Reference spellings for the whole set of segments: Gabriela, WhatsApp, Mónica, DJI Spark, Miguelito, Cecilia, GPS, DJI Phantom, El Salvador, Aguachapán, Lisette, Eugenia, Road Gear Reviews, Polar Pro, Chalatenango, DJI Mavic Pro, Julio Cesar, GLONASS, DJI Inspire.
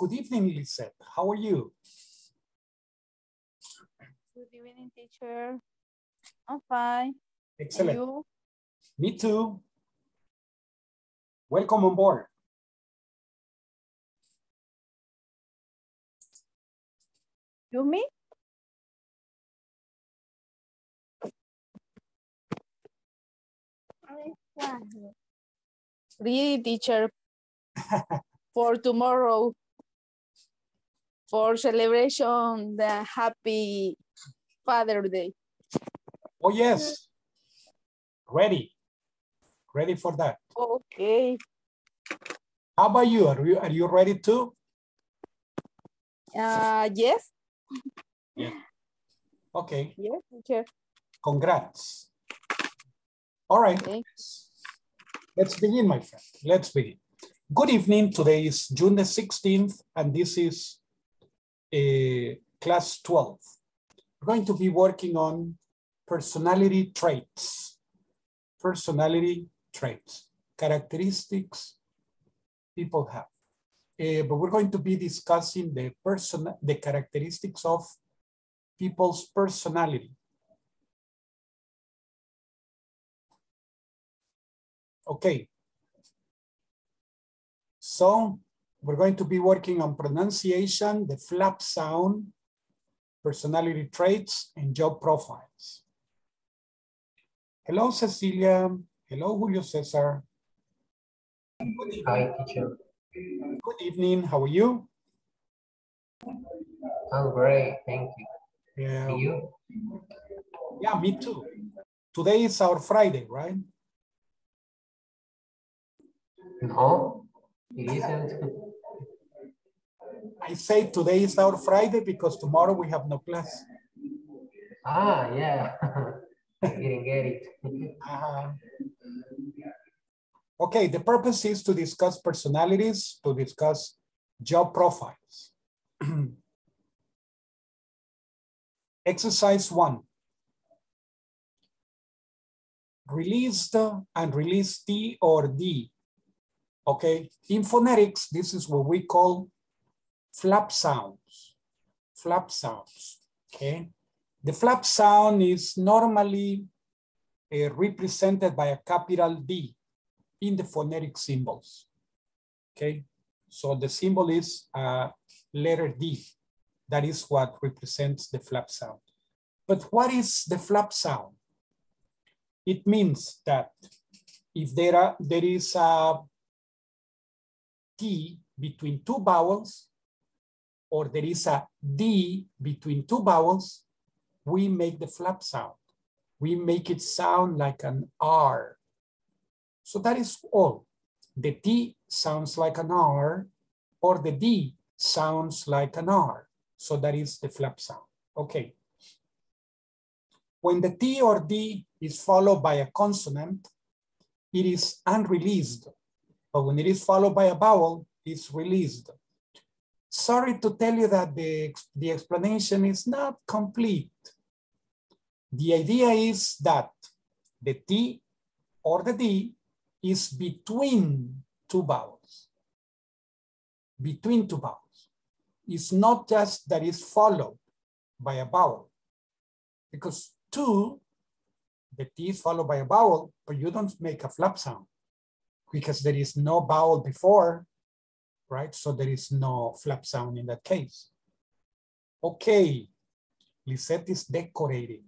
Good evening, Lisette. How are you? Good evening, teacher. I'm fine. Excellent. You? Me too. Welcome on board. You me? Ready, teacher, for tomorrow. For celebration, the happy Father's Day. Oh, yes. Ready. Ready for that. Okay. How about you? Are you ready too? Yes. Yeah. Okay. Yes, teacher. Congrats. All right. Okay. Let's begin, my friend. Let's begin. Good evening. Today is June the 16th, and this is class 12. We're going to be working on personality traits. Personality traits, characteristics people have. But we're going to be discussing the characteristics of people's personality. Okay. So we're going to be working on pronunciation, the flap sound, personality traits, and job profiles. Hello, Cecilia. Hello, Julio Cesar. Good evening. Hi, teacher. Good evening. How are you? I'm great. Thank you. Yeah. And you? Yeah, me too. Today is our Friday, right? No, it isn't. I say today is our Friday because tomorrow we have no class. Ah, yeah. I didn't get it. Okay, the purpose is to discuss personalities, to discuss job profiles. Exercise 1. Release the and release T or D. Okay, in phonetics, this is what we call flap sounds, okay? The flap sound is normally represented by a capital D in the phonetic symbols, okay? So the symbol is letter D. That is what represents the flap sound. But what is the flap sound? It means that if there is a T between two vowels, or there is a D between two vowels, we make the flap sound. We make it sound like an R. So that is all. The T sounds like an R, or the D sounds like an R. So that is the flap sound. Okay. When the T or D is followed by a consonant, it is unreleased. But when it is followed by a vowel, it's released. Sorry to tell you that the explanation is not complete. The idea is that the T or the D is between two vowels. Between two vowels. It's not just that it's followed by a vowel, because two, the T is followed by a vowel, but you don't make a flap sound because there is no vowel before, right? So there is no flap sound in that case. Okay, Lisette is decorating.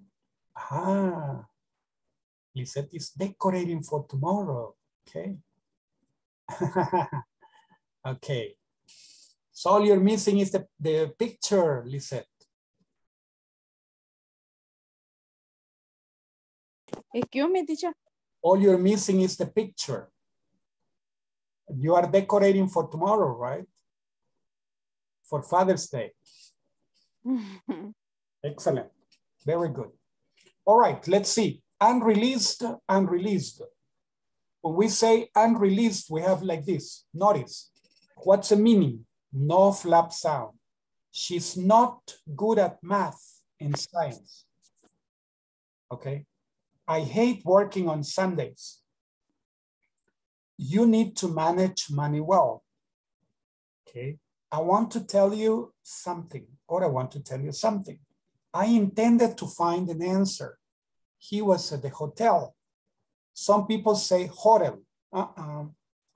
Ah, Lisette is decorating for tomorrow. Okay. Okay. So all you're missing is the picture, Lisette. Excuse me, teacher. All you're missing is the picture. You are decorating for tomorrow, right? For Father's Day. Excellent. Very good. All right, let's see. Unreleased, unreleased. When we say unreleased, we have like this. Notice, what's the meaning? No flap sound. She's not good at math and science. Okay. I hate working on Sundays. You need to manage money well. Okay. I want to tell you something, or I want to tell you something. I intended to find an answer. He was at the hotel. Some people say hotel,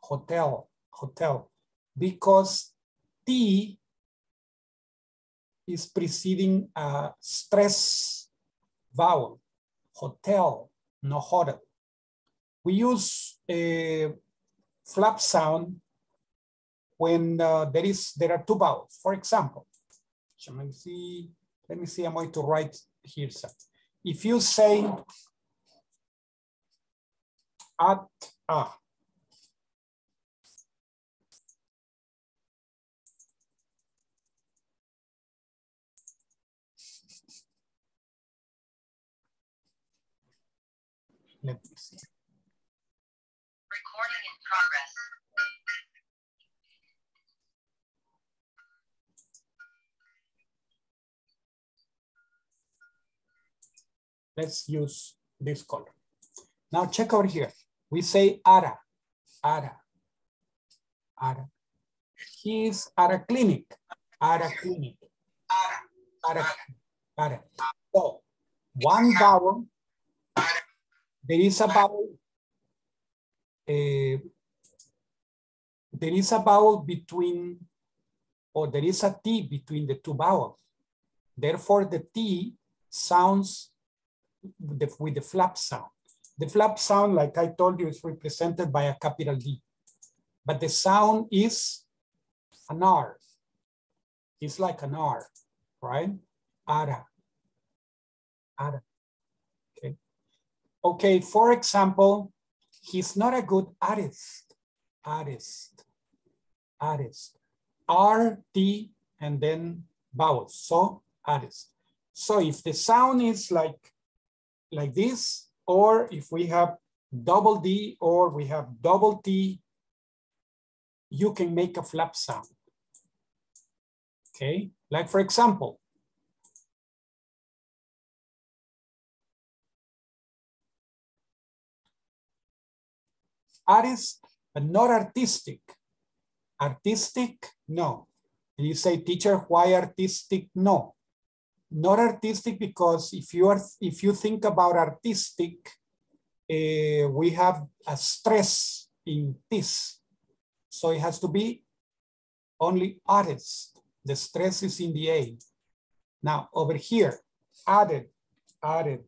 hotel, hotel, because T is preceding a stress vowel. Hotel, no hotel. We use a flap sound when there are two vowels. For example, let me see, I'm going to write here something. If you say at a, let me see. Recording in progress. Let's use this color. Now check over here. We say Ara, Ara, Ara. He is at a clinic, Ara clinic, Ara, Ara, Ara. So one vowel. There is a vowel. There is a vowel between, or there is a T between the two vowels. Therefore, the T sounds with the flap sound. The flap sound, like I told you, is represented by a capital D, but the sound is an R. It's like an R, right? Ara, Ara. Okay. Okay. For example, he's not a good artist. Artist, artist. R, T, and then vowels. So artist. So if the sound is like this, or if we have double D or we have double T, you can make a flap sound. Okay, like for example, artist, but not artistic. Artistic, no. And you say, teacher, why artistic? No. Not artistic because if you think about artistic, we have a stress in this, so it has to be only artist. The stress is in the A. Now over here, added, added,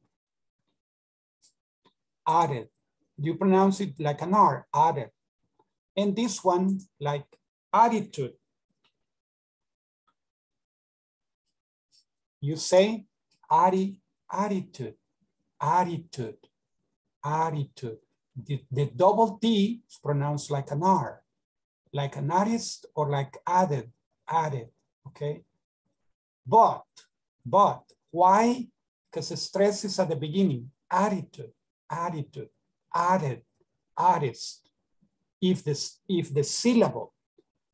added. You pronounce it like an R, added, and this one like attitude. You say attitude, attitude, attitude. The double T is pronounced like an R, like an artist or like added, added, okay? But, why? Because the stress is at the beginning. Attitude, attitude, added, artist. If the syllable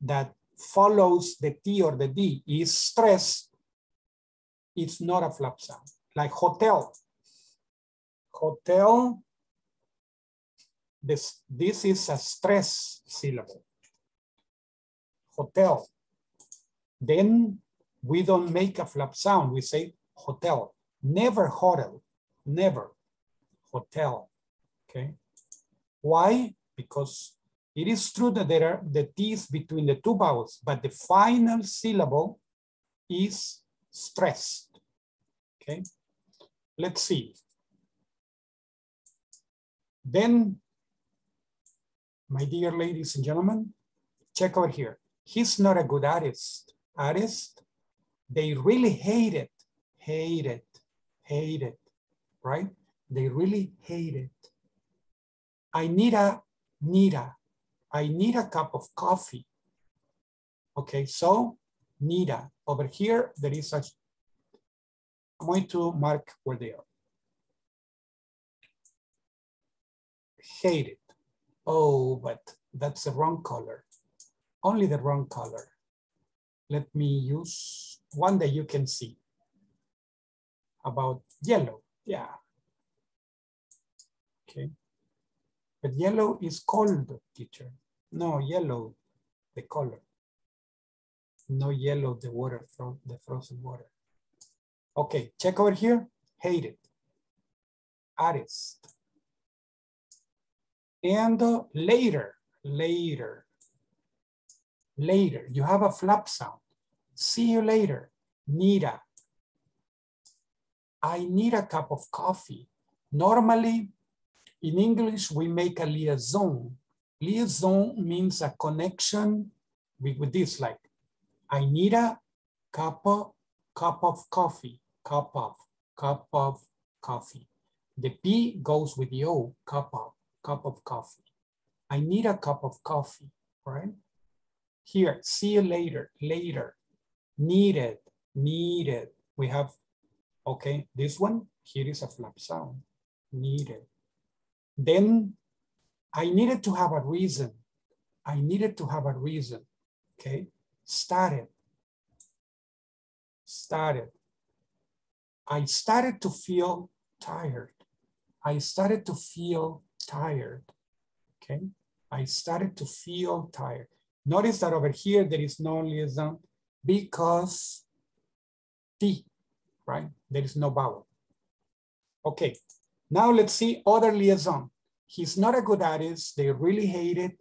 that follows the T or the D is stressed, it's not a flap sound, like hotel. Hotel, This is a stress syllable. Hotel. Then we don't make a flap sound. We say hotel. Never hotel. Never. Hotel. Okay. Why? Because it is true that there are the T's between the two vowels, but the final syllable is stressed. Okay. Let's see. Then, my dear ladies and gentlemen, check over here. He's not a good artist. Artist, they really hate it. Hate it. Hate it. Right? They really hate it. I need a cup of coffee. Okay, so Nida. Over here, there is a, I'm going to mark where they are. Hate it. Oh, but that's the wrong color. Only the wrong color. Let me use one that you can see. About yellow, yeah. Okay. But yellow is cold, teacher. No, yellow, the color. No yellow, the water, from the frozen water. Okay, check over here. Hate it. Artist. And later, later, later. You have a flap sound. See you later. Nida. I need a cup of coffee. Normally, in English, we make a liaison. Liaison means a connection with this, like, I need a cup of coffee, cup of coffee. The P goes with the O, cup of coffee. I need a cup of coffee, right? Here, see you later, later. Needed, needed. We have, okay, this one, here is a flap sound, needed. Then I needed to have a reason. I needed to have a reason, okay? Started, started. I started to feel tired. I started to feel tired, okay? I started to feel tired. Notice that over here, there is no liaison because T, right? There is no vowel. Okay, now let's see other liaison. He's not a good artist, they really hate it.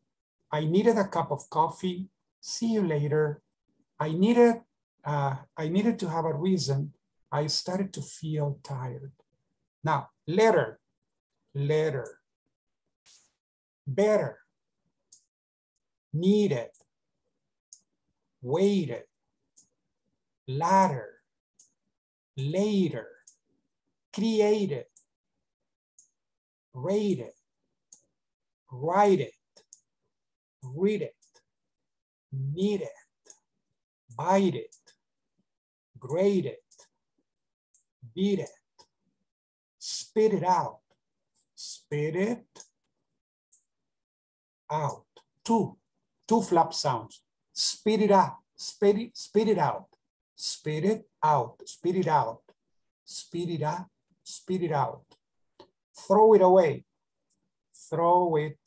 I needed a cup of coffee. See you later. I needed to have a reason. I started to feel tired. Now, letter, letter, better, needed, waited, ladder, later, created, rated, righted, read it, needed, bite it, grade it, beat it, spit it out, spit it out. Two flap sounds. Spit it out, spit it out, spit it out, spit it out, spit it out, spit it out. Throw it away, throw it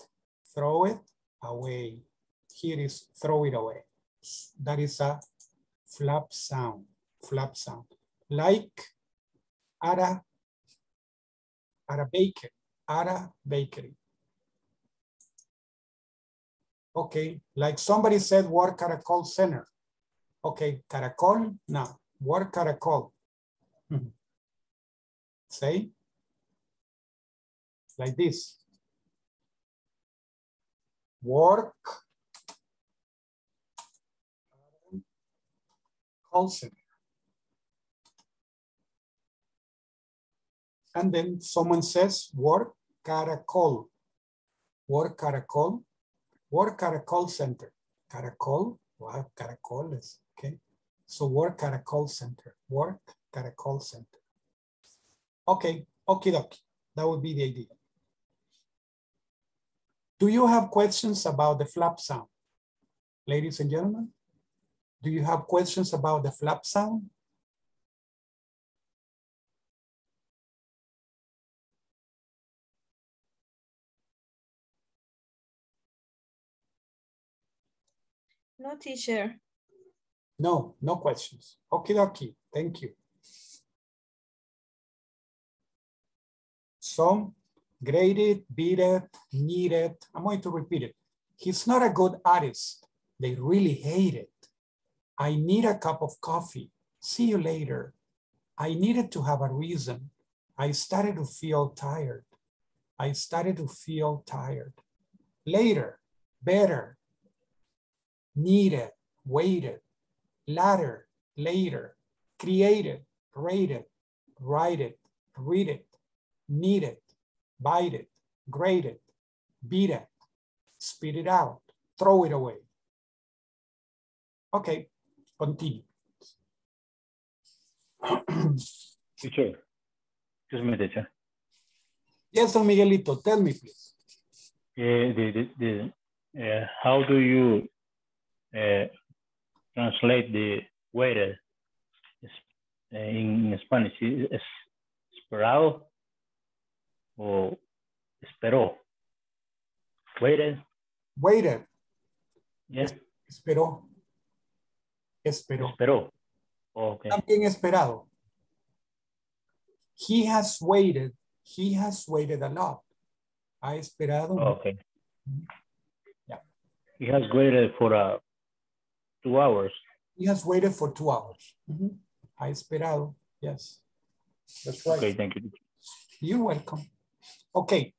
away. Here is throw it away. That is a flap sound, flap sound. Like at a bakery. Okay, like somebody said, work at a call center. Okay, caracol, now, work at a call. Say, like this. Work call center. And then someone says, work caracol. Work caracol. Work at a call center. Caracol, wow, caracoles, okay. So work at a call center. Work at a call center. Okay, okie dokie. That would be the idea. Do you have questions about the flap sound? Ladies and gentlemen, do you have questions about the flap sound? No, teacher. No, no questions. Okie dokie. Thank you. So, graded, beaded, kneaded. I'm going to repeat it. He's not a good artist. They really hate it. I need a cup of coffee. See you later. I needed to have a reason. I started to feel tired. I started to feel tired. Later, better, needed, waited, ladder, later, created, rated, write it, read it, need it, bite it, grade it, beat it, spit it out, throw it away. Okay, continue. Teacher, excuse me, teacher. Yes, Don Miguelito, tell me, please. How do you translate the waiter in Spanish? Is esperado or esperó? Waiter. Waiter. Yes. Esperó. Esperó. Esperó. Okay. También esperado. He has waited a lot. Ha esperado. Okay. Yeah. He has waited for 2 hours. He has waited for 2 hours. Mm-hmm. Ha esperado. Yes. That's right. Okay, thank you. You're welcome. Okay.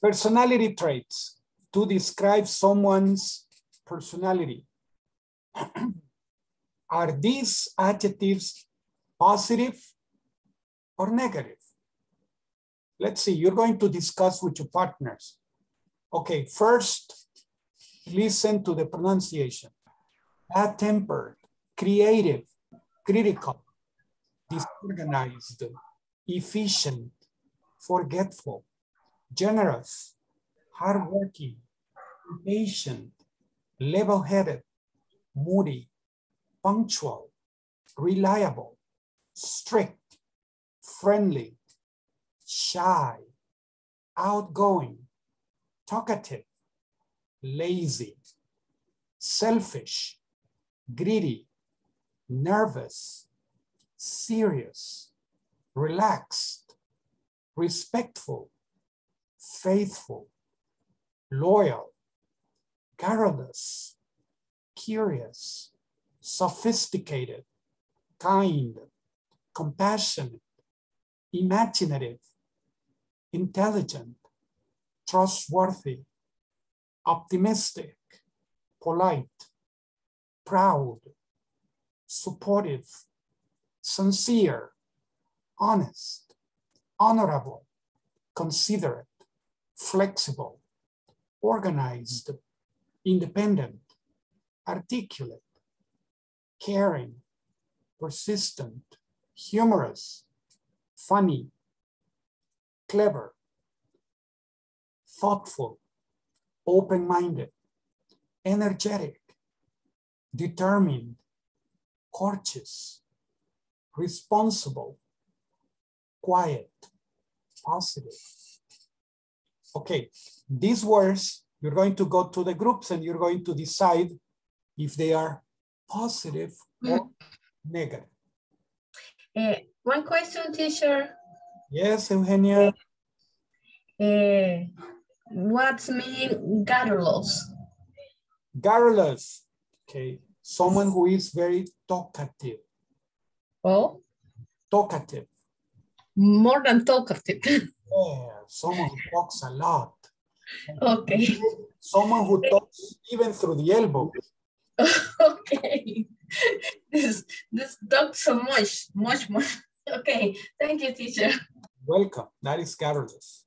Personality traits. To describe someone's personality. Are these adjectives positive or negative? Let's see, you're going to discuss with your partners. Okay, first, listen to the pronunciation. Bad-tempered, creative, critical, disorganized, efficient, forgetful, generous, hardworking, patient, level-headed, moody, punctual, reliable, strict, friendly, shy, outgoing, talkative, lazy, selfish, greedy, nervous, serious, relaxed, respectful, faithful, loyal, garrulous, curious, sophisticated, kind, compassionate, imaginative, intelligent, trustworthy, optimistic, polite, proud, supportive, sincere, honest, honorable, considerate, flexible, organized, independent, articulate, caring, persistent, humorous, funny, clever, thoughtful, open-minded, energetic, determined, courteous, responsible, quiet, positive. Okay, these words, you're going to go to the groups and you're going to decide if they are positive or negative. One question, teacher. Yes, Eugenia. What's mean garrulous? Garrulous. Okay. Someone who is very talkative. Oh? Talkative. More than talkative. Yeah, someone who talks a lot. Okay. Someone who talks even through the elbow. Okay, this dog so much. Okay, thank you, teacher. Welcome. That is garrulous.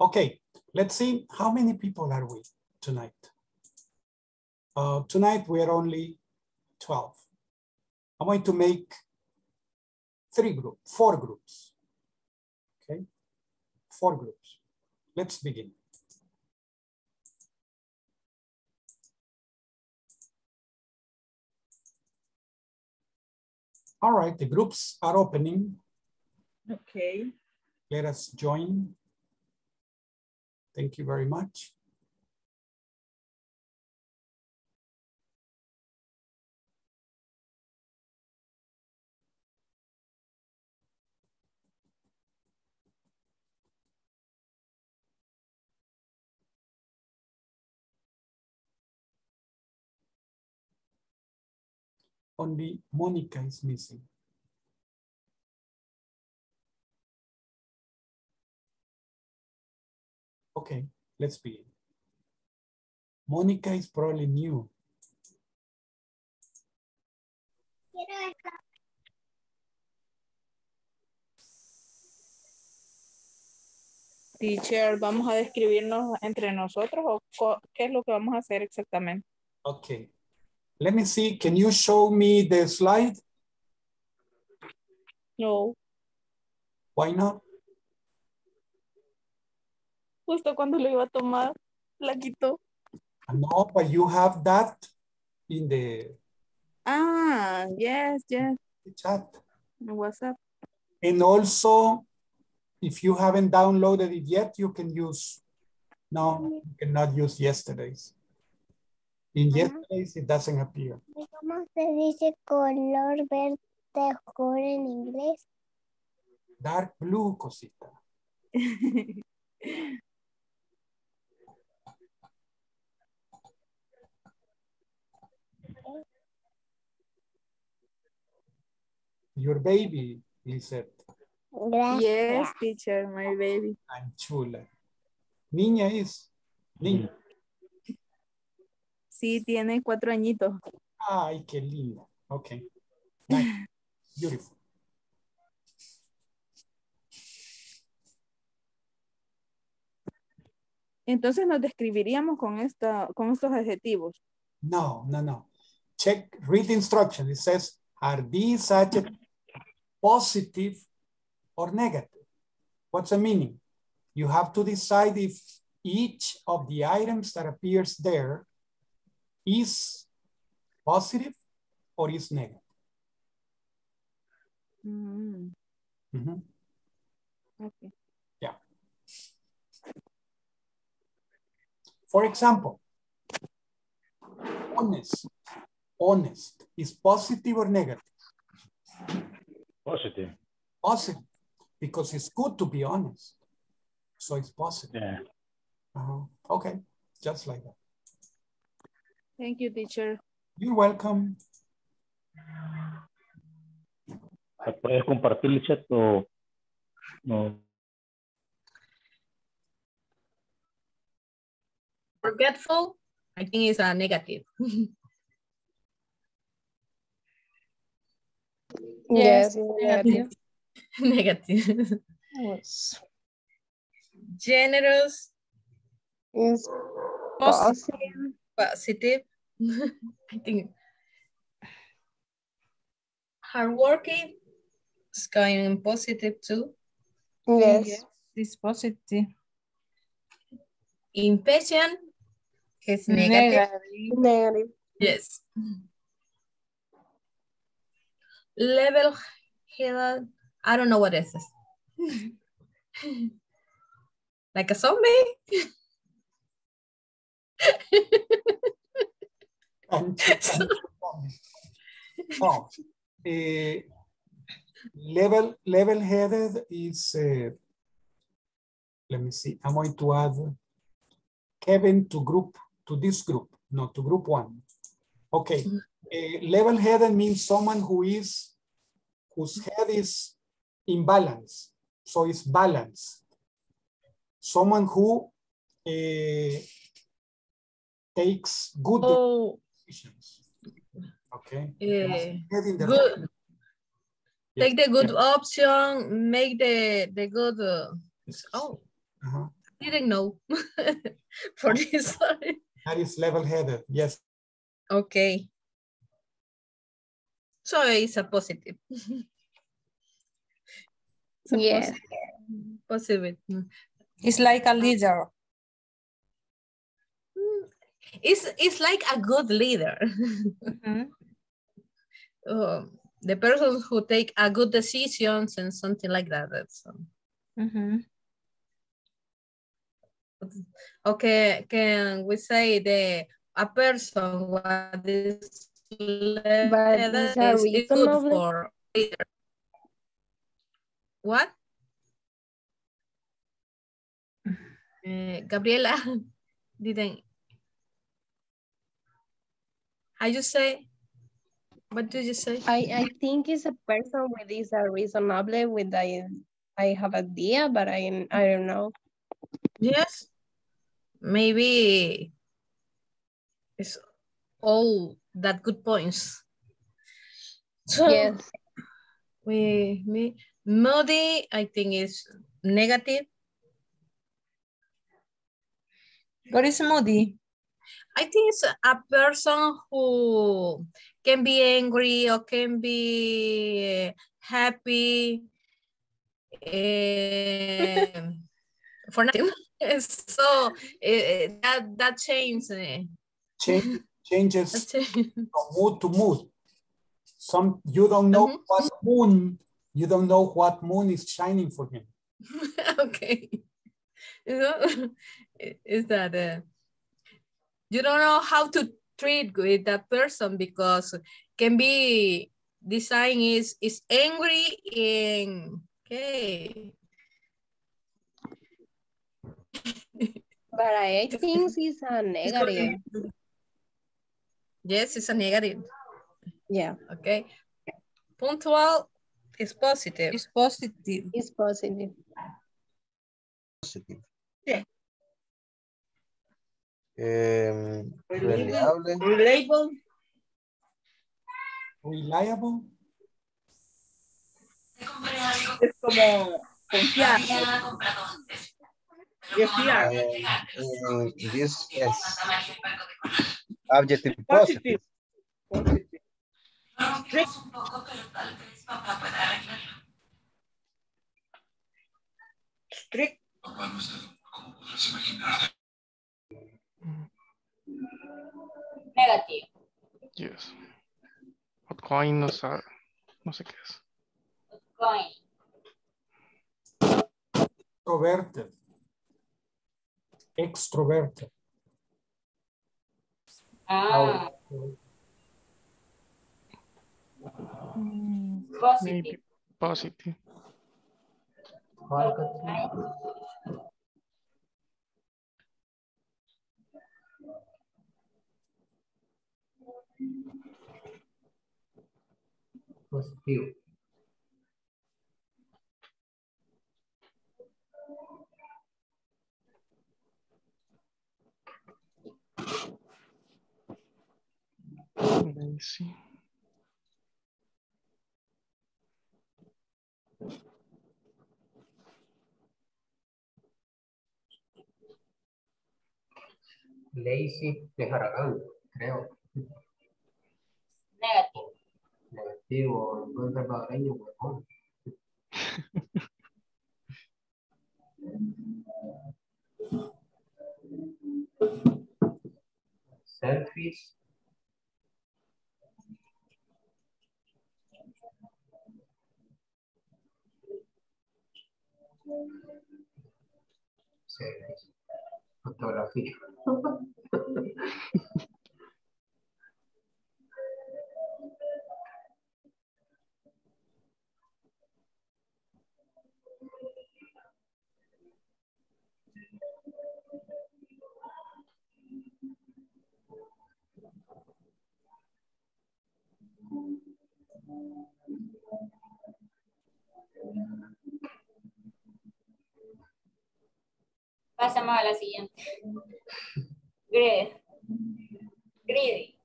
Okay, let's see how many people are we tonight. Tonight we are only 12. I'm going to make 4 groups. Okay, 4 groups. Let's begin. All right, the groups are opening. Okay. Let us join. Thank you very much. Only Mónica is missing. Okay, let's begin. Mónica is probably new. Teacher, ¿vamos a describirnos entre nosotros o qué es lo que vamos a hacer exactamente? Okay. Let me see. Can you show me the slide? No. Why not? Justo cuando lo iba a tomar, la quitó. No, but you have that in the... Ah, yes, yes. The chat. WhatsApp. And also, if you haven't downloaded it yet, you can use... No, you cannot use yesterday's. In yesterday's, it doesn't appear. ¿Cómo se dice color verde oscuro en inglés? Dark blue, cosita. Your baby, Lisette. Yes, teacher, my baby. I'm chula. Niña is. Niña. Sí, tiene 4 añitos. Ay, qué linda. Okay. Nice. Beautiful. Entonces nos describiríamos con estos adjetivos. No, no, no. Check, read the instruction. It says, are these adjectives positive or negative? What's the meaning? You have to decide if each of the items that appears there is positive or is negative. Okay. Yeah. For example, honest. Honest is positive or negative? Positive. Positive, because it's good to be honest. So it's positive. Yeah. Okay, just like that. Thank you, teacher. You're welcome. ¿Puedes compartir el chat o no? Forgetful, I think it's a negative. Yes, negative. Negative. Yes. Generous. Is positive. Positive. I think. Hardworking is going positive too. Yes. Yes, it's positive. Impatient is negative. Negative. Yes. Level-headed, I don't know what this is. Like a zombie? Oh, level-headed is, let me see, I'm going to add Kevin to this group, not to group one. Okay. Level-headed means someone who is whose head is in balance, so it's balanced. Someone who takes good decisions. Okay. Good. Take the good option. Make the good. Didn't know for this. Sorry. That is level-headed. Yes. Okay. So it's a positive. It's a positive. It's like a leader. It's like a good leader. The person who take a good decisions and something like that. That's, Okay, can we say a person what is But good for later. What? Gabriela didn't. How you say? What did you say? I think it's a person with is a reasonable with I have idea, but I don't know. Yes, maybe it's all that good points. So yes. With me, moody, I think is negative. What is moody? I think it's a person who can be angry or can be happy for nothing. So that changes. Changes from mood to mood. Some you don't know what moon. You don't know what moon is shining for him. Okay. You know, is that you don't know how to treat with that person because can be the sign is angry in okay. But I think it's a negative. Yes, it's a negative. Yeah. Okay. Punctual is positive. It's positive. It's positive. Positive. Yeah. Reliable. Reliable. Es como confiar. Confiar. This yes. Adjective positive. Positive. Strict. Strict. Negative. Yes. Outgoing, no sabe, no sé qué es. Outgoing. Extroverted. Extroverted. Ah. Positive. Maybe positive. Positive. Let me see. Lazy de Jaragán, creo. Negativo. Negativo, buen salvadoreño, huevón. Selfish. Selfish. Fotografía. Pasamos a la siguiente. Greedy. Greedy.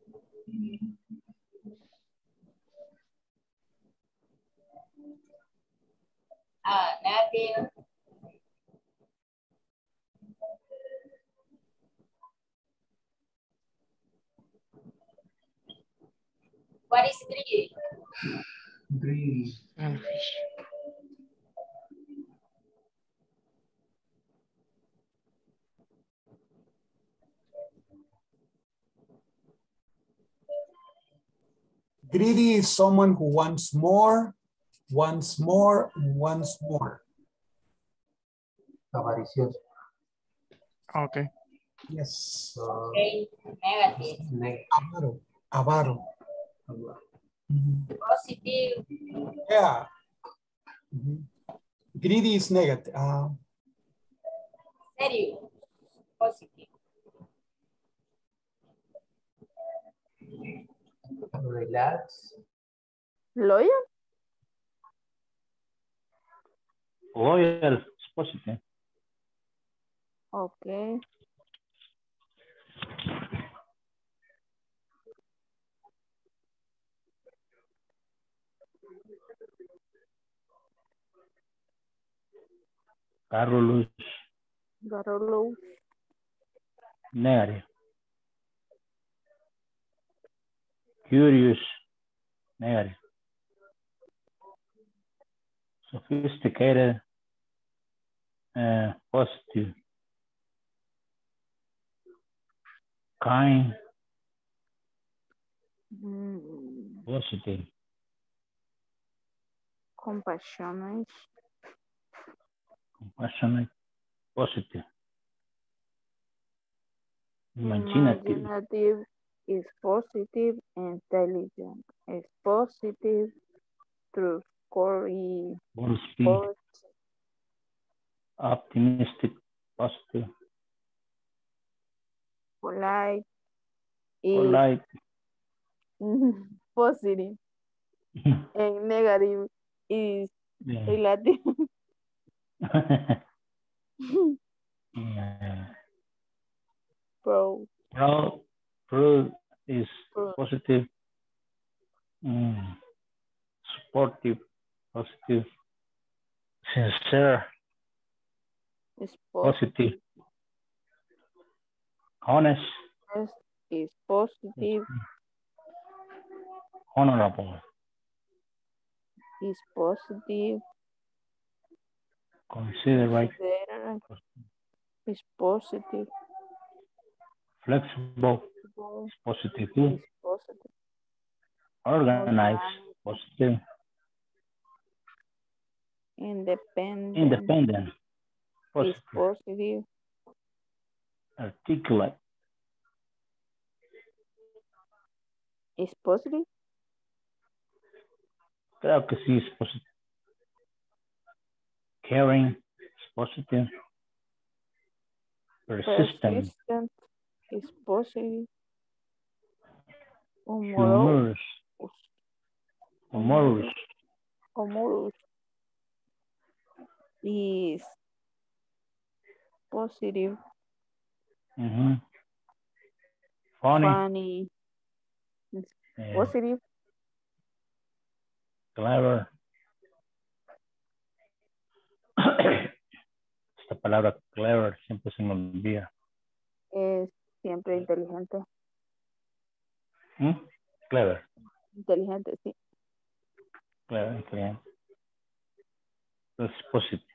Negative. What is greedy? Greedy. Greedy is someone who wants more, wants more, wants more. Avaricioso. Okay. Yes. Okay. Negative. Avaro. Avaro. Positive. Yeah. Greedy is negative. Serio. Positive. Relax. Loyal? Loyal, it's positive. Okay. Carlos. Carlos. Negative. Curious. Negative. Sophisticated. Positive. Kind. Positive. Compassionate. Compassionate. Positive. Imaginative is positive. Intelligent is positive. True. Corey. Optimistic. Positive. Polite. Polite. Positive. And negative is relative. Yeah. Pro. Pro is pro. Positive. Supportive. Positive. Sincere. Is positive. Honest. Is positive. Honorable. Is positive. Considerate. Is positive. Flexible. Is positive. Is positive. Organized. Positive. Independent. Independent. Positive. Is positive. Articulate. Is positive. Creo que sí es positivo. Caring is positive. Persistent. Persistent is positive. Humorous. Humorous. Humorous is positive. Funny. Funny is positive. Clever. Esta palabra clever siempre se me olvida. Es siempre inteligente. Clever. Inteligente, sí. Clever, inteligente. Entonces, positive.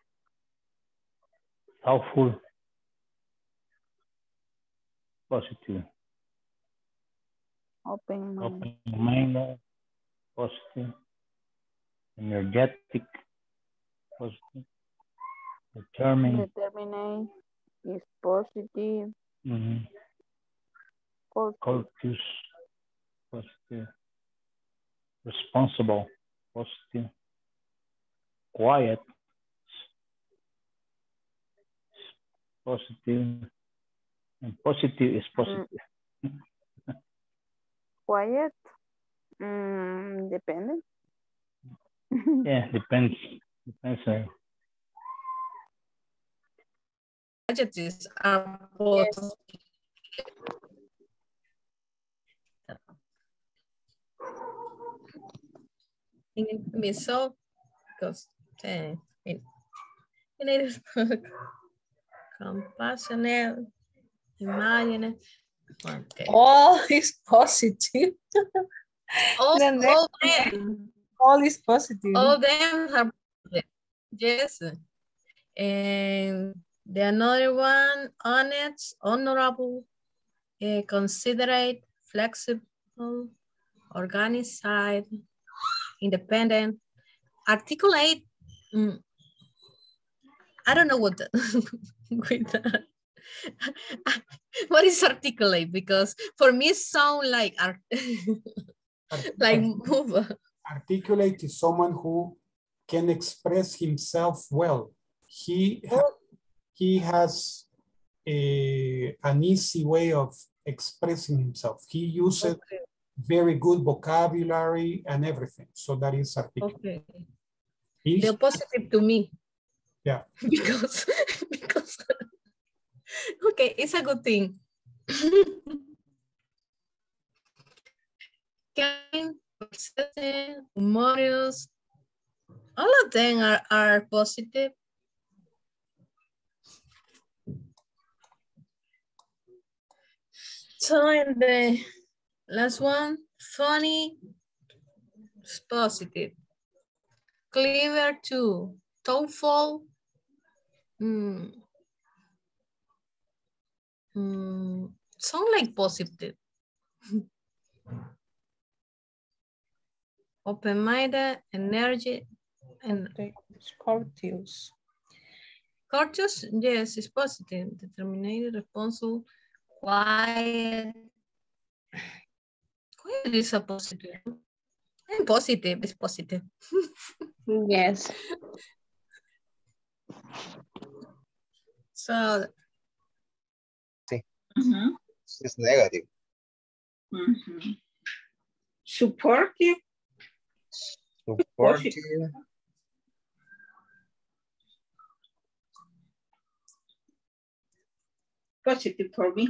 Thoughtful. Positive. Open-minded. Open-minded. Positive. Energetic. Positive. Determined. Determined is positive. Courteous. Positive. Responsible. Positive. Quiet. Positive. And positive is positive. Quiet. Dependent. Yeah, depends. Depends on. Adjectives are positive. Yes. So, because it is compassionate, imaginative. Okay. All is positive. All is positive. All of them have, yes. And the another one, honest, honorable, considerate, flexible, organized, independent, articulate. I don't know what that, with that. What is articulate? Because for me, it sounds like art, like move. Articulate is someone who can express himself well. He has an easy way of expressing himself. He uses very good vocabulary and everything. So that is articulate. Okay. They're positive to me. Yeah. Because okay, it's a good thing. Humorous, all of them are positive. So in the last one, funny is positive. Clever too. Thoughtful. Sound like positive. Open-minded, energy, and courteous. Courteous, yes, is positive. Determined, responsible, quiet. Quiet is a positive. And positive is positive. Yes. So. Sí. Uh-huh. It's negative. Mm-hmm. Supportive. Supportive. Positive for me.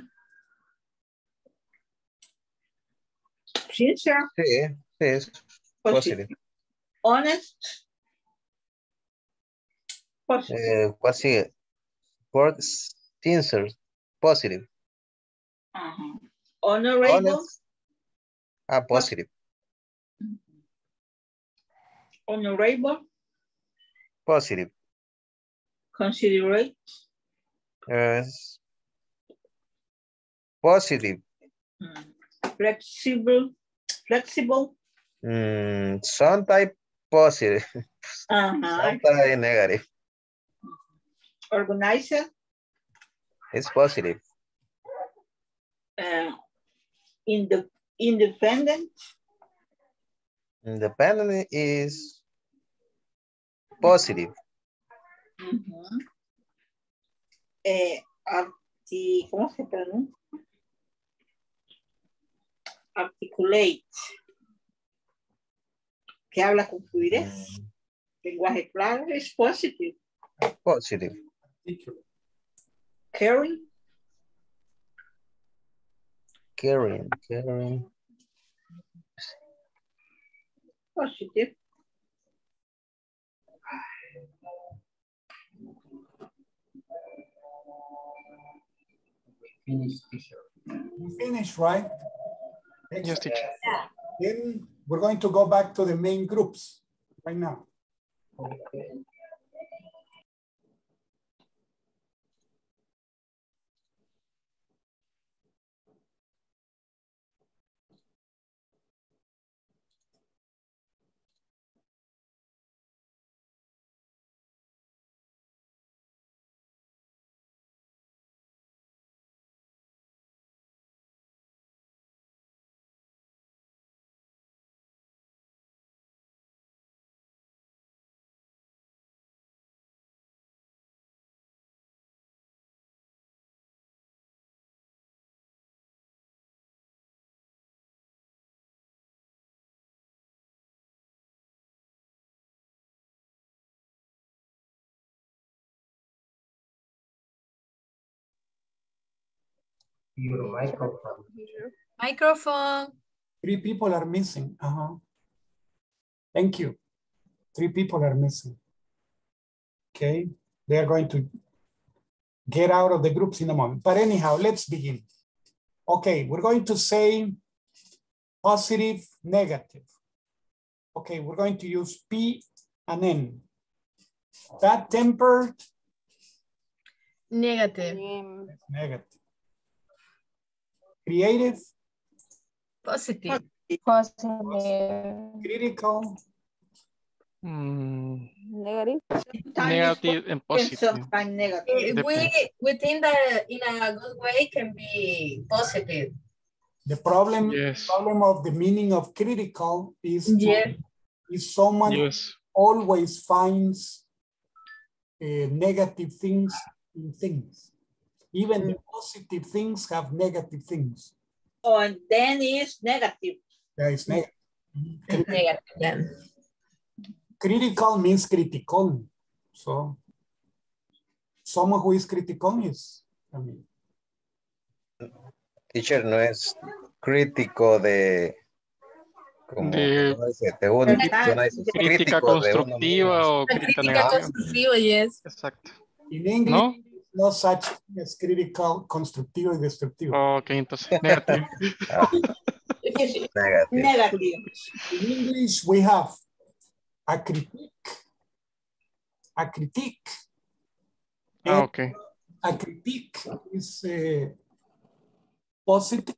Sincere. Sí, yes. Positive. Honest. Positive. Sincere. Positive. Uh-huh. Honorable. Honest. Positive. Honorable. Positive. Considerate. Yes. Positive. Flexible. Flexible. Sometimes positive. Sometimes negative. Organizer. It's positive. Independent. Independent is positive. Mm-hmm. ¿Cómo se pronuncia? Articulate. Que habla con fluidez. Lenguaje claro es positive. Positive. Caring. Caring. Caring. Positive. Finish, teacher. Finish, right? Yes, teacher. Yeah. Then we're going to go back to the main groups right now. Okay. Your microphone. Microphone. 3 people are missing. Uh-huh. Thank you. 3 people are missing. Okay. They are going to get out of the groups in a moment. But anyhow, let's begin. Okay. We're going to say positive, negative. Okay. We're going to use P and N. Bad temper. Negative. Negative. Creative. Positive. Positive. Critical. Negative. Negative and positive. We think that in a good way can be positive. The problem, yes. Problem of the meaning of critical is, yes. Is someone yes. Always finds negative things in things. Even the positive things have negative things. Oh, and then is negative. Yeah, it's negative. It's negative. Yeah. Critical means criticón. So someone who is criticón is, I mean. Teacher, no es crítico de... Como, no es de un, no es crítica constructiva o crítica negativa. Constructiva, yes. Exacto. In English, ¿no? No such as critical, constructivo y destructivo. Oh, ok, entonces, negative. Negative. In English, we have a critique, ah, okay. A critique is positive,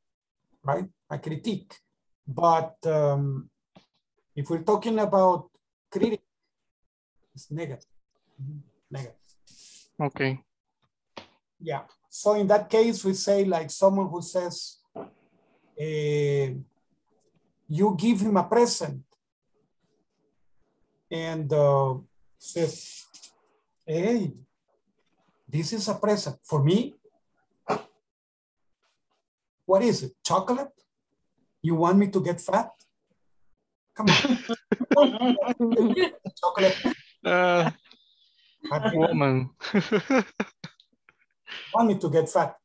right? A critique. But if we're talking about critic, it's negative. Negative. Okay. Yeah. So in that case, we say like someone who says, you give him a present. And says, hey, this is a present for me. What is it? Chocolate? You want me to get fat? Come on. Chocolate. Woman. Want me to get fat.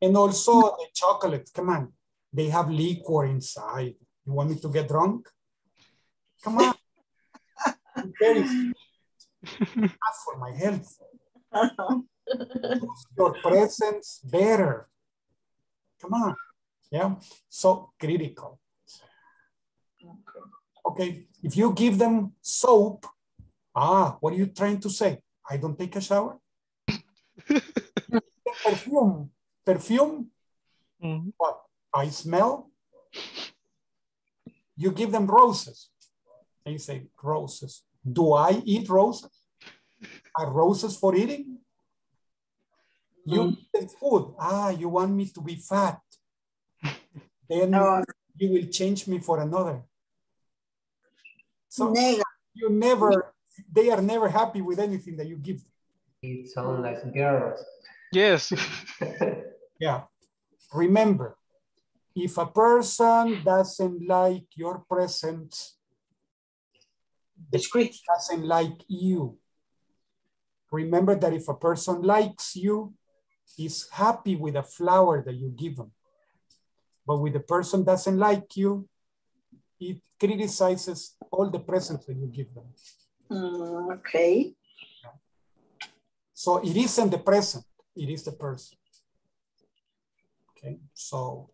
And also the chocolate, come on. They have liquor inside. You want me to get drunk? Come on. Not for my health. Your presence better. Come on. Yeah, so critical. Okay, if you give them soap, what are you trying to say? I don't take a shower? Perfume, perfume, what? I smell? You give them roses. They say roses. Do I eat roses? Are roses for eating? You give them food. You want me to be fat? Then you will change me for another. So you never, they are never happy with anything that you give them. It sounds like girls. Yes. Yeah. Remember, if a person doesn't like your presence, the doesn't like you. Remember that if a person likes you, is happy with a flower that you give them. But with the person doesn't like you, it criticizes all the presents that you give them. Okay. So it isn't the present, it is the person. Okay, so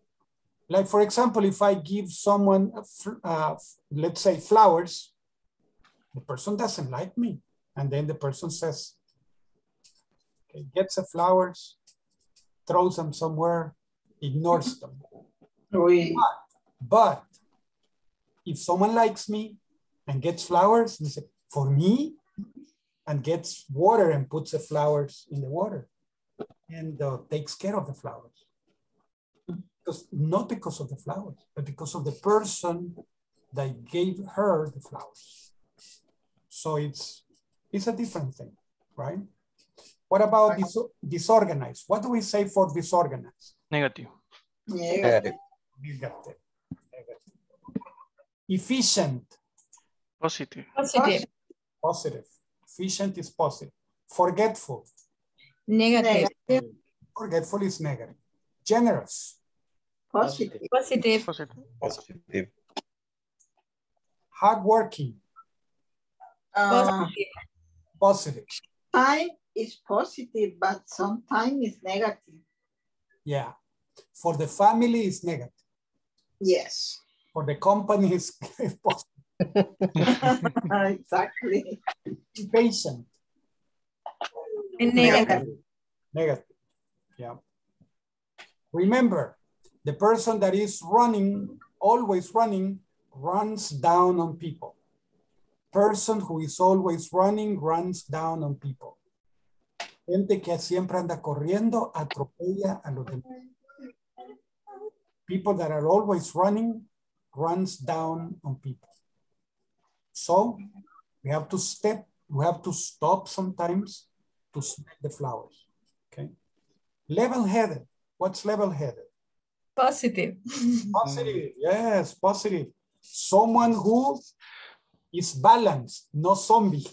like for example, if I give someone, let's say flowers, the person doesn't like me. And then the person says, okay, gets the flowers, throws them somewhere, ignores them. But if someone likes me and gets flowers, and say, for me, and gets water and puts the flowers in the water and takes care of the flowers. Because, not because of the flowers, but because of the person that gave her the flowers. So it's a different thing, right? What about disorganized? What do we say for disorganized? Negative. Negative. Negative. Negative. Efficient. Positive. Positive. Positive. Efficient is positive. Forgetful. Negative. Negative. Forgetful is negative. Generous. Positive. Positive. Positive. Positive. Hardworking. Positive. Positive. Time is positive, but sometimes it's negative. Yeah. For the family is negative. Yes. For the company is positive. Exactly. Impatient. Negative. Negative. Yeah. Remember, the person that is running, always running, runs down on people. Person who is always running runs down on people. Gente que siempre anda corriendo atropella a los demás. People that are always running, runs down on people. So we have to stop sometimes to smell the flowers, okay? Level-headed, what's level-headed? Positive. Positive, yes, positive. Someone who is balanced, no zombie.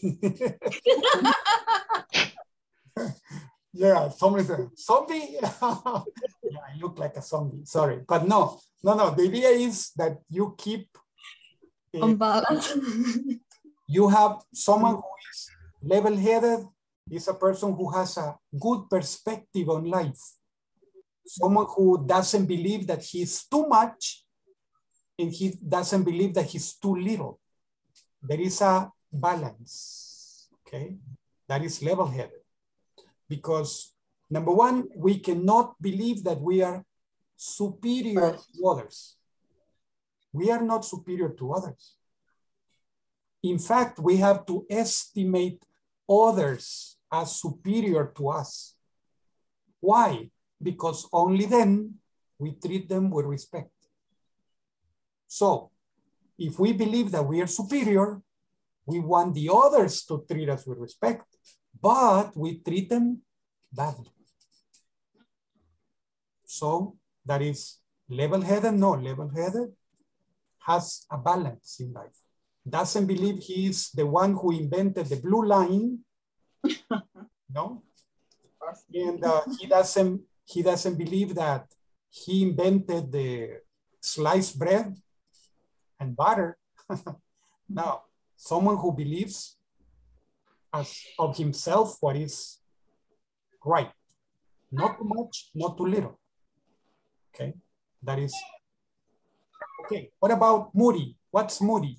Yeah, somebody said, zombie? Yeah, I look like a zombie, sorry. But no, no, no. The idea is that you keep... on balance. You have someone who is level-headed, is a person who has a good perspective on life. Someone who doesn't believe that he's too much and he doesn't believe that he's too little. There is a balance, okay? That is level-headed. Because number one, we cannot believe that we are superior to others. We are not superior to others. In fact, we have to estimate others as superior to us. Why? Because only then we treat them with respect. So if we believe that we are superior, we want the others to treat us with respect, but we treat them badly. So that is level-headed. No, level-headed has a balance in life. Doesn't believe he is the one who invented the blue line. No? And he doesn't believe that he invented the sliced bread and butter. Now, someone who believes as of himself what is right. Not too much, not too little. Okay, that is. Okay, what about moody? What's moody?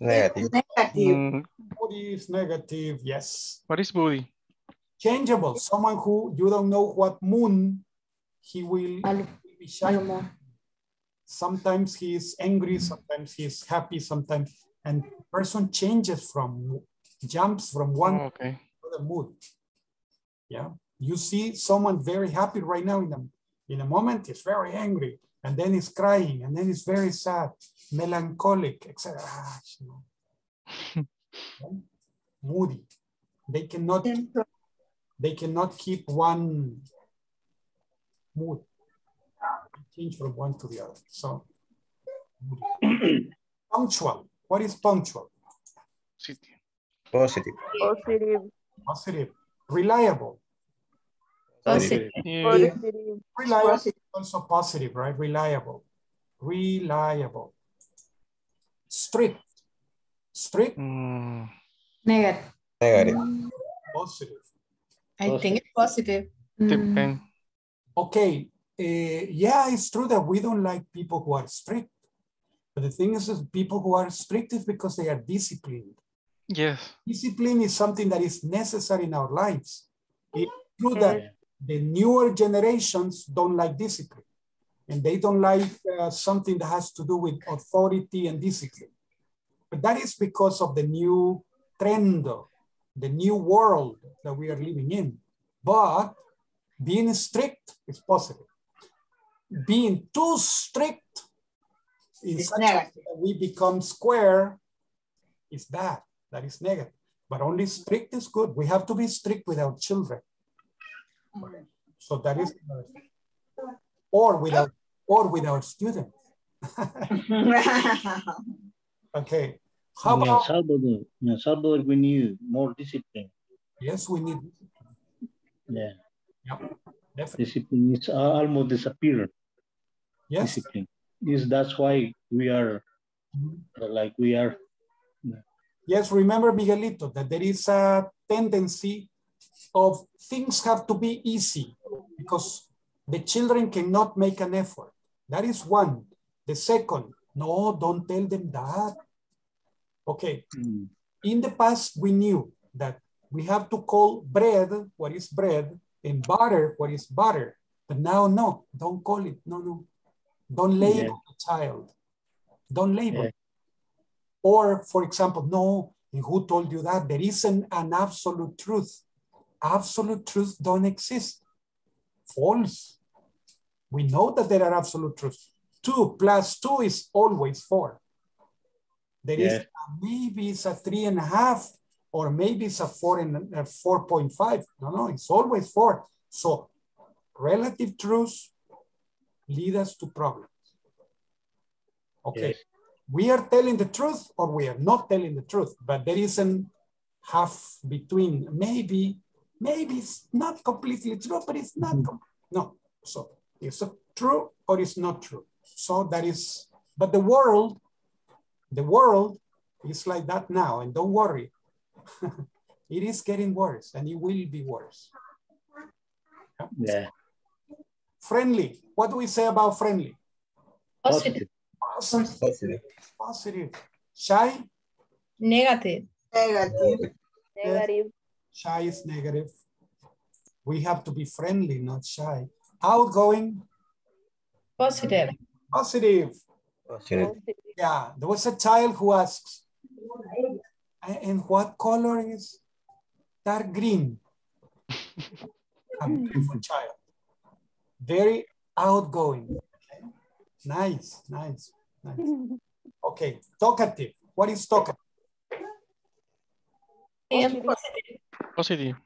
Negative. Moody is negative, yes. What is moody? Changeable, someone who you don't know what moon he will be shining. Sometimes he is angry, sometimes he is happy, sometimes, and person changes from, jumps from one to the mood. Yeah, you see someone very happy right now in a moment, he's very angry, and then he's crying, and then he's very sad, melancholic, etc. Moody. They cannot keep one mood. Change from one to the other. So, punctual. What is punctual? Positive. Positive. Positive. Reliable. Positive. Positive. Reliable is also positive, right? Reliable. Reliable. Strict. Strict. Negative. Negative. Positive. I think it's positive. Depend. Okay. Yeah, it's true that we don't like people who are strict. But the thing is people who are strict is because they are disciplined. Yes. Discipline is something that is necessary in our lives. It's true that the newer generations don't like discipline. And they don't like something that has to do with authority and discipline. But that is because of the new trend, the new world that we are living in. But being strict is positive. Being too strict in such a way that we become square is bad. That is negative. But only strict is good. We have to be strict with our children. So that is or with our students. Okay. How about in El Salvador we need more discipline. Yes, we need discipline. Yeah. Yep. Definitely. Discipline is almost disappeared. Yes. Discipline. That's why we are like we are. Yes, remember Miguelito, that there is a tendency of things have to be easy because the children cannot make an effort. That is one. The second, no, don't tell them that. Okay. In the past, we knew that we have to call bread what is bread and butter what is butter. But now, no, don't call it. No, no. Don't label the child. Don't label. Yeah. Or, for example, no, who told you that? There isn't an absolute truth. Absolute truth don't exist. False. We know that there are absolute truths. 2 plus 2 is always 4. There is maybe it's a 3.5 or maybe it's a 4 and 4.5. No, no, it's always 4. So relative truths lead us to problems. Okay, we are telling the truth or we are not telling the truth, but there isn't half between. Maybe it's not completely true, but it's not, no. So it's true or it's not true. So that is, but the world is like that now, and don't worry. It is getting worse and it will be worse. Yeah. Friendly, what do we say about friendly? Positive. Awesome. Positive. Positive. Shy? Negative. Negative. Negative. Shy is negative. We have to be friendly, not shy. Outgoing? Positive. Positive. Positive. Yeah, there was a child who asks, and what color is dark green? A beautiful child. Very outgoing. Okay. Nice, nice, nice. Okay, talkative. What is talkative? Positive. Positive.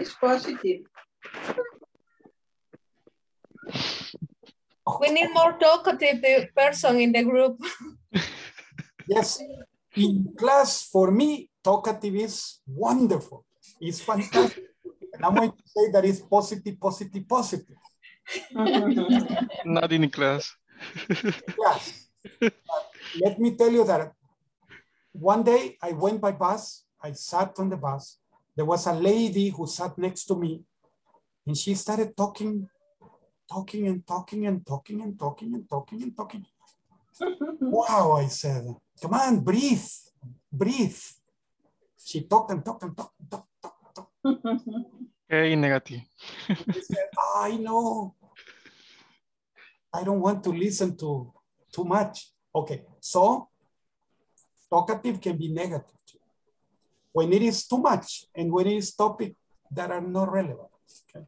It's positive. We need more talkative person in the group. Yes. In class, for me, talkative is wonderful. It's fantastic. And I'm going to say that it's positive, positive, positive. Not in class. Yes. Let me tell you that one day I went by bus. I sat on the bus. There was a lady who sat next to me. And she started talking. Wow, I said, come on, breathe, breathe. She talked and talked and talked and talked. Hey, negative. She said, I know. I don't want to listen to too much. Okay, so talkative can be negative too. When it is too much and when it is topics that are not relevant. Okay.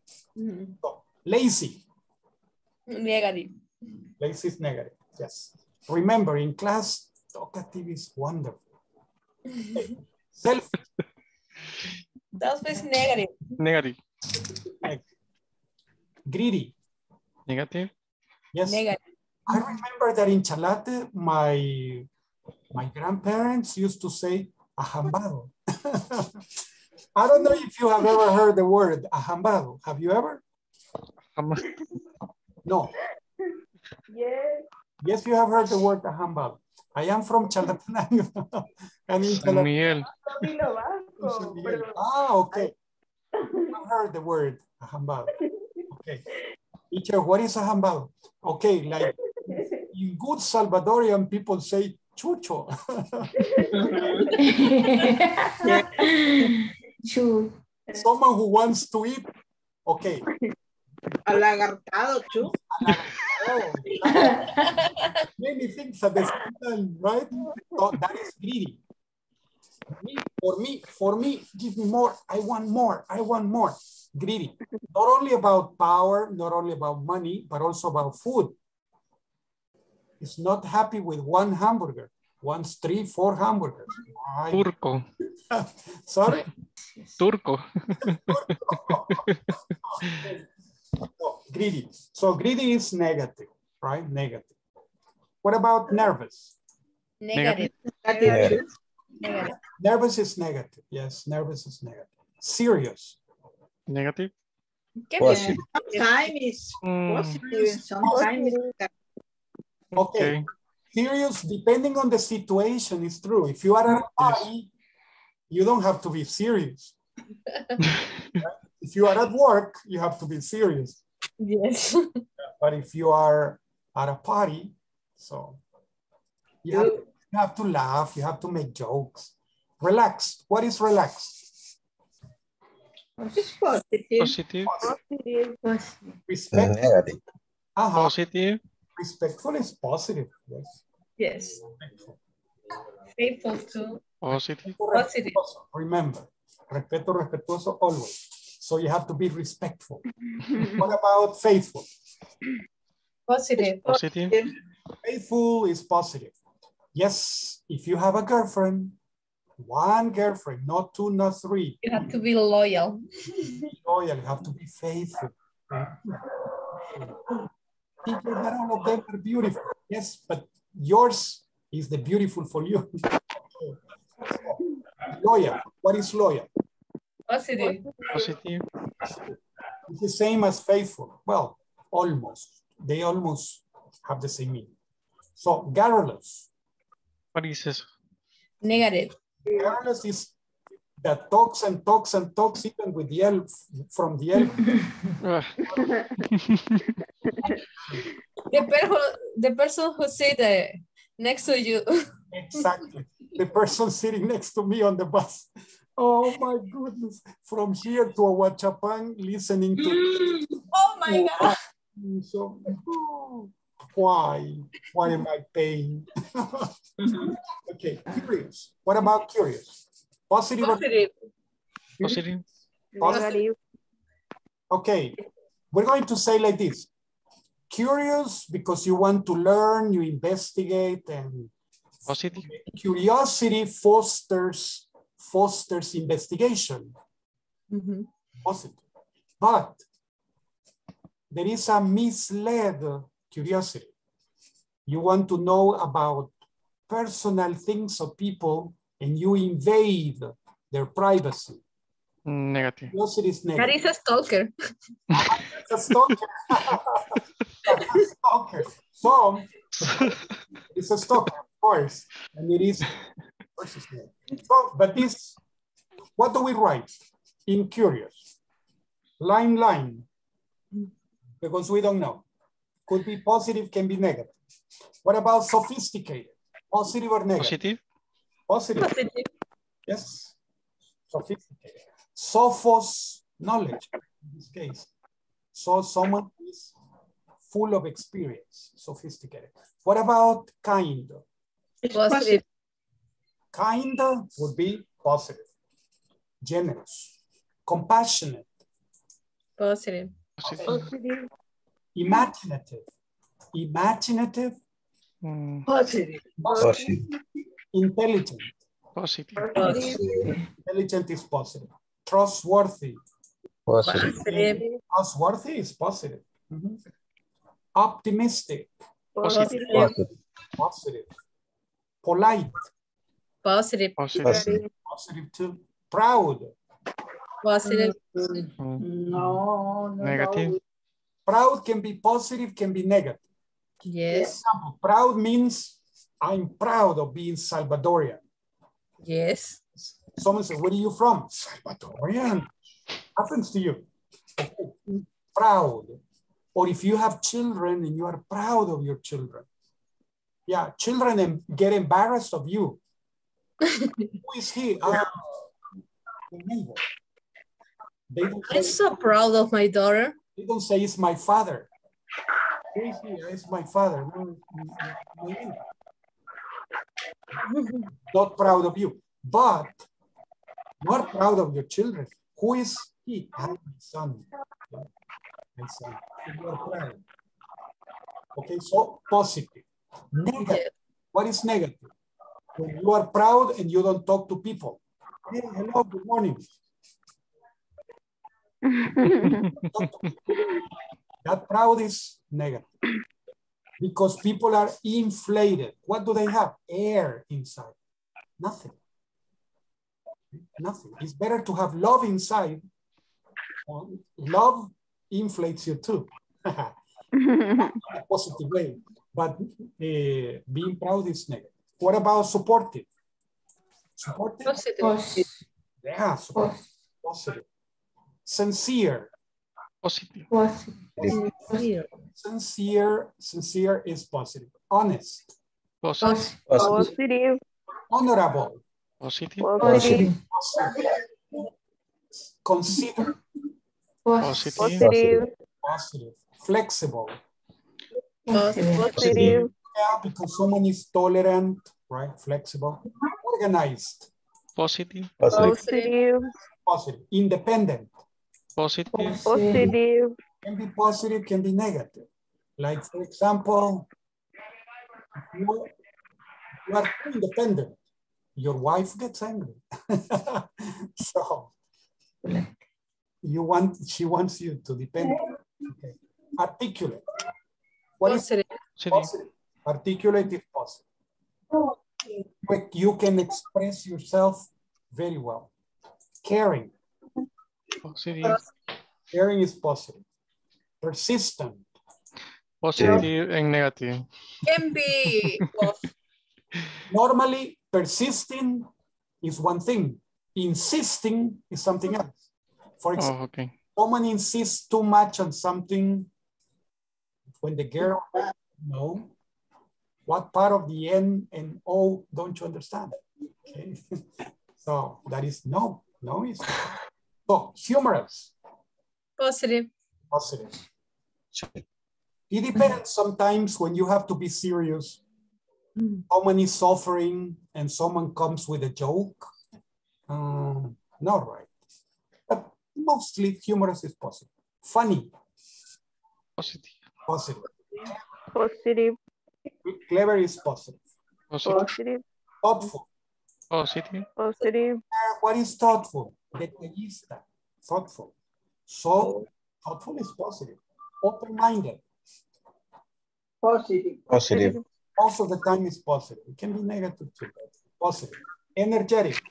So, lazy. Negative. Lazy is negative, yes. Remember, in class, talkative is wonderful. Selfish. Selfish is negative. Negative. Greedy. Negative. Yes. Negative. I remember that in Chalate, my grandparents used to say ajambado. I don't know if you have ever heard the word ajambado. Have you ever? No. Yes. Yes, you have heard the word ajambado. I am from Chalatenango. And in Chalatenango. Ah, okay. I've heard the word ajambado. Okay. Teacher, what is ajambado? Okay, like in good Salvadorian people say chucho. Someone who wants to eat, okay. Alagartado, too. Many things at the same time, right? So that is greedy. For me, give me more. I want more. I want more. Greedy. Not only about power, not only about money, but also about food. It's not happy with one hamburger. Wants 3, 4 hamburgers. Turco. Sorry? Turco. Turco. Oh, greedy. So greedy is negative, right? Negative. What about nervous? Negative. Negative. Negative. Nervous is negative. Yes, nervous is negative. Serious. Negative. Positive. Sometimes it's positive. Sometimes it's negative. Okay. Serious, depending on the situation, is true. If you are a party, you don't have to be serious. Right? If you are at work, you have to be serious. Yes. But if you are at a party, so you have to laugh, you have to make jokes. Relaxed. What is relaxed? Positive. Positive. Positive. Positive. Respectful. Positive. Respectful is positive. Yes. Yes. Respectful. Faithful too. Positive. Positive. Remember, respeto, respetuoso always. So you have to be respectful. What about faithful? Positive. Positive. Faithful is positive. Yes, if you have a girlfriend, one girlfriend, not two, not three. You have to be loyal. Be loyal, you have to be faithful. teacher, but all of them are beautiful. Yes, but yours is the beautiful for you. Loyal. What is loyal? Positive. Positive. It's the same as faithful. Well, almost. They almost have the same meaning. So, garrulous. What is this? Negative. Garrulous is that talks and talks and talks, even with the elf, from the elf. the person who sits next to you. Exactly. The person sitting next to me on the bus. Oh my goodness. From here to Aguachapán, listening to... Oh my God. So, why am I paying? Okay, curious. What about curious? Positive. Positive. Positive. Positive. Okay, we're going to say like this. Curious because you want to learn, you investigate, and positive. Curiosity fosters investigation. Mm-hmm. Positive. But there is a misled curiosity. You want to know about personal things of people and you invade their privacy. Negative. Curiosity is negative. That is a stalker. That's a stalker. That's a stalker. So, it's a stalker, of course. And it is. So, but this, what do we write in curious? Line. Because we don't know. Could be positive, can be negative. What about sophisticated? Positive or negative? Positive. Positive. Yes. Sophisticated. Sophos knowledge in this case. So someone is full of experience, sophisticated. What about kind? Positive. Kind would be positive. Generous. Compassionate. Positive. Positive. Imaginative. Imaginative. Positive. Positive. Intelligent. Positive. Positive. Intelligent is positive. Trustworthy. Positive. Positive. Trustworthy is positive. Mm-hmm. Optimistic. Positive. Positive. Positive. Polite. Positive. Positive. Positive too. Proud. Positive. No. Negative. No. Proud can be positive, can be negative. Yes. For example, proud means I'm proud of being Salvadorian. Yes. Someone says, where are you from? Salvadorian. Happens to you. Proud. Or if you have children and you are proud of your children. Yeah, children get embarrassed of you. Who is he? I'm so proud of my daughter. They don't say it's my father. It's my father. Not proud of you, but not proud of your children. Who is he? My son. My son. You are proud. Okay, so positive. Negative. What is negative? When you are proud and you don't talk to people. Hey, hello, good morning. That proud is negative because people are inflated. What do they have? Air inside. Nothing. Nothing. It's better to have love inside. Love inflates you too. In a positive way. But being proud is negative. What about supportive? Supportive? Positive. Positive. Yeah, supportive. Positive. Sincere. Positive. Positive. Positive. Positive. Sincere is positive. Honest. Positive. Positive. Honorable. Positive. Positive. Positive. Considerate. Positive. Positive. Positive. Flexible. Positive. Positive. Yeah, because someone is tolerant, right? Flexible. Organized. Positive. Positive. Positive. Positive. Independent. Positive. Positive. Can be positive, can be negative. Like, for example, you are independent. Your wife gets angry. So, she wants you to depend. Okay. Articulate. What is positive? Articulate if possible. Oh, okay. You can express yourself very well. Caring. Positive. Caring is positive. Persistent. Positive and negative. Can be. Normally, persisting is one thing. Insisting is something else. For example, someone insists too much on something. When the girl asks, no, what part of the N and O don't you understand? Okay. So that is no. No is no. So humorous. Positive. Positive. It depends sometimes when you have to be serious. Someone is suffering and someone comes with a joke. Not right. But mostly humorous is positive. Funny. Positive. Positive. Positive. Clever is positive. Positive. Thoughtful. Positive. Positive. What is thoughtful? Detallista. Thoughtful. So thoughtful is positive. Open-minded. Positive. Positive. Most of the time is positive. It can be negative too. Positive. Energetic.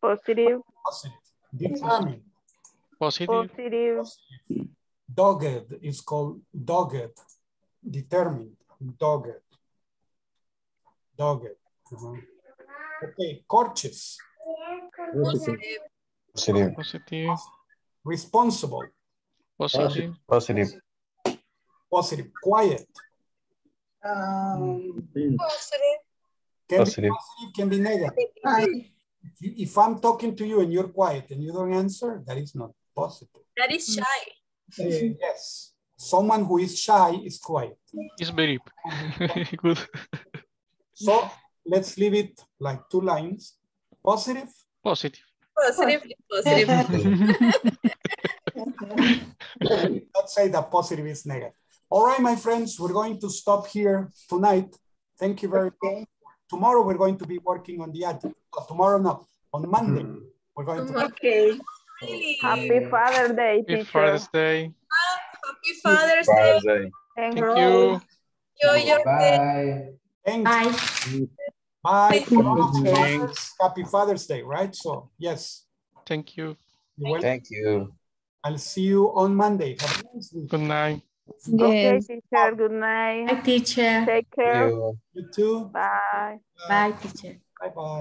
Positive. Positive. Determined. Positive. Positive. Positive. Dogged is called dogged. Determined. Dogged. Dogged. Okay. Courteous. Positive. Positive. Positive. Responsible. Positive. Positive. Positive. Quiet. Positive. Positive can be negative. If I'm talking to you and you're quiet and you don't answer, that is not positive. That is shy. Yes. Someone who is shy is quiet. It's very good. So let's leave it like two lines. Positive. Positive. Positive. Positive. Let's say that positive is negative. All right, my friends, we're going to stop here tonight. Thank you very much. Tomorrow we're going to be working on the adjective. Oh, tomorrow, no. On Monday, we're going to. Okay. Really? Happy Father's Day, teacher. Happy Father's Day. Happy Father's Day. Thank you. Enjoy your day. Thanks. Bye. Bye. Thanks. Happy Father's Day, right? So, yes. Thank you. Thank you. I'll see you on Monday. Have a nice week. Good night. Okay, teacher. Good night. Bye, teacher. Take care. You too. Bye. Bye, teacher. Bye-bye.